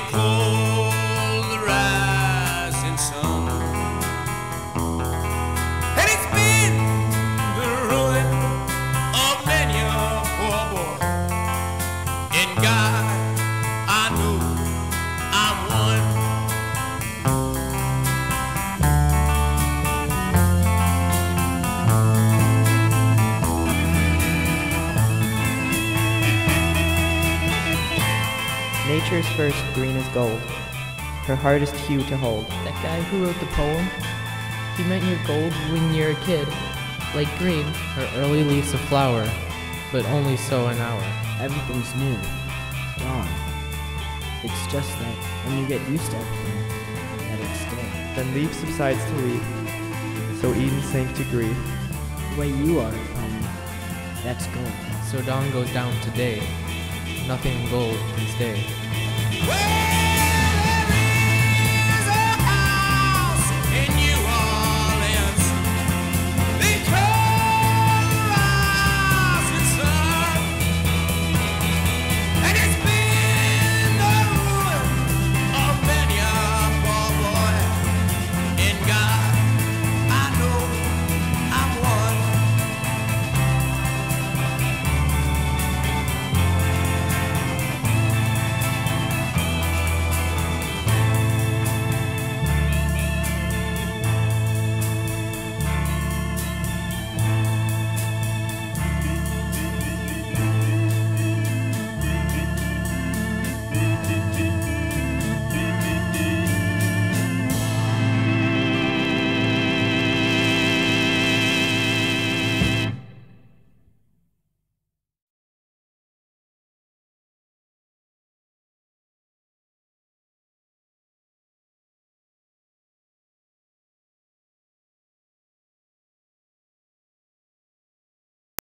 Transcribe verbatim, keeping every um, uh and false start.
they call the rising sun. And it's been the ruin of many a poor boy. In God, I know I'm one. Nature's first green is gold, her hardest hue to hold. That guy who wrote the poem, he meant your gold when you're a kid, like green, or early leaves of flower, but only so an hour. Everything's new, gone. It's just that when you get used to everything, that it's dead. Then leaf subsides to leaf, so Eden sank to grief. The way you are, um, that's gold. So dawn goes down today. Nothing gold can stay.